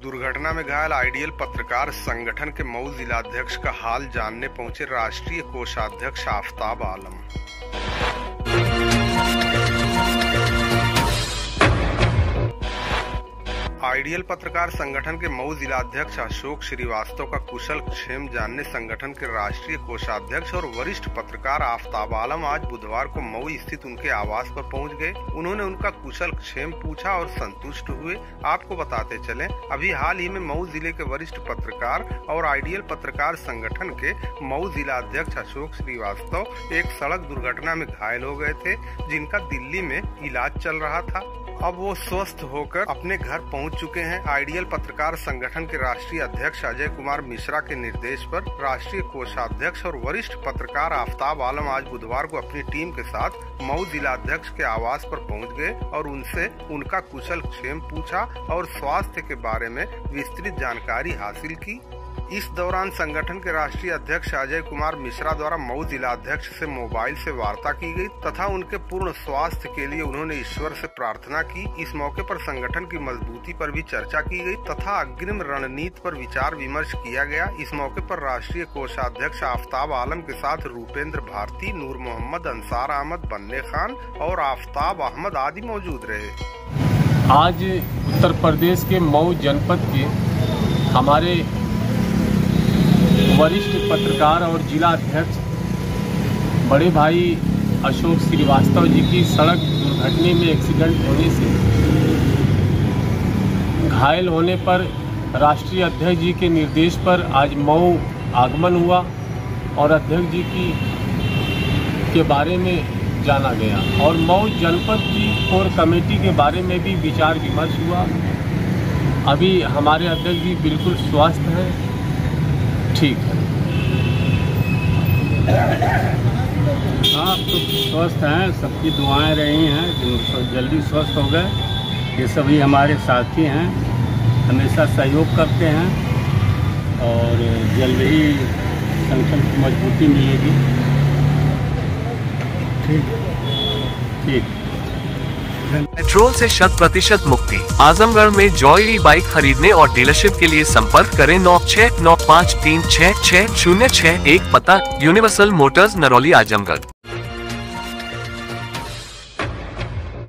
दुर्घटना में घायल आइडियल पत्रकार संगठन के मऊ जिलाध्यक्ष का हाल जानने पहुंचे राष्ट्रीय कोषाध्यक्ष आफताब आलम। आइडियल पत्रकार संगठन के मऊ जिलाध्यक्ष अशोक श्रीवास्तव का कुशल क्षेम जानने संगठन के राष्ट्रीय कोषाध्यक्ष और वरिष्ठ पत्रकार आफताब आलम आज बुधवार को मऊ स्थित उनके आवास पर पहुंच गए। उन्होंने उनका कुशल क्षेम पूछा और संतुष्ट हुए। आपको बताते चलें, अभी हाल ही में मऊ जिले के वरिष्ठ पत्रकार और आइडियल पत्रकार संगठन के मऊ जिलाध्यक्ष अशोक श्रीवास्तव एक सड़क दुर्घटना में घायल हो गए थे, जिनका दिल्ली में इलाज चल रहा था। अब वो स्वस्थ होकर अपने घर पहुंच चुके हैं। आइडियल पत्रकार संगठन के राष्ट्रीय अध्यक्ष अजय कुमार मिश्रा के निर्देश पर राष्ट्रीय कोषाध्यक्ष और वरिष्ठ पत्रकार आफताब आलम आज बुधवार को अपनी टीम के साथ मऊ जिलाध्यक्ष के आवास पर पहुंच गए और उनसे उनका कुशल क्षेम पूछा और स्वास्थ्य के बारे में विस्तृत जानकारी हासिल की। इस दौरान संगठन के राष्ट्रीय अध्यक्ष अजय कुमार मिश्रा द्वारा मऊ जिलाध्यक्ष से मोबाइल से वार्ता की गई तथा उनके पूर्ण स्वास्थ्य के लिए उन्होंने ईश्वर से प्रार्थना की। इस मौके पर संगठन की मजबूती पर भी चर्चा की गई तथा अग्रिम रणनीति पर विचार विमर्श किया गया। इस मौके पर राष्ट्रीय कोषाध्यक्ष आफताब आलम के साथ रूपेंद्र भारती, नूर मोहम्मद अंसार, अहमद बन्ने खान और आफ्ताब अहमद आदि मौजूद रहे। आज उत्तर प्रदेश के मऊ जनपद के हमारे वरिष्ठ पत्रकार और जिला अध्यक्ष बड़े भाई अशोक श्रीवास्तव जी की सड़क दुर्घटना में एक्सीडेंट होने से घायल होने पर राष्ट्रीय अध्यक्ष जी के निर्देश पर आज मऊ आगमन हुआ और अध्यक्ष जी के बारे में जाना गया और मऊ जनपद की कोर कमेटी के बारे में भी विचार विमर्श हुआ। अभी हमारे अध्यक्ष जी बिल्कुल स्वस्थ हैं, ठीक है। आप तो स्वस्थ हैं, सबकी दुआएं रही हैं, जल्दी स्वस्थ हो गए। ये सभी हमारे साथी हैं, हमेशा सहयोग करते हैं और जल्द ही संगठन की मजबूती मिलेगी। ठीक ठीक। पेट्रोल से 100% मुक्ति। आजमगढ़ में जॉयली बाइक खरीदने और डीलरशिप के लिए संपर्क करें 9695366061। पता यूनिवर्सल मोटर्स नरौली आजमगढ़।